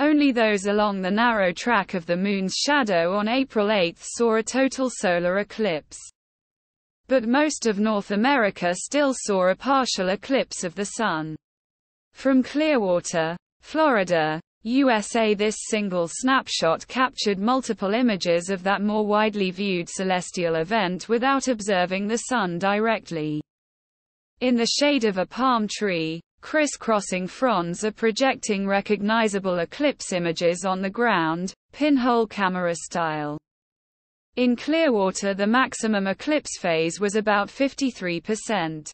Only those along the narrow track of the Moon's shadow on April 8 saw a total solar eclipse. But most of North America still saw a partial eclipse of the Sun. From Clearwater, Florida, USA, this single snapshot captured multiple images of that more widely viewed celestial event without observing the Sun directly. In the shade of a palm tree, criss-crossing fronds are projecting recognizable eclipse images on the ground, pinhole camera style. In Clearwater, the maximum eclipse phase was about 53%.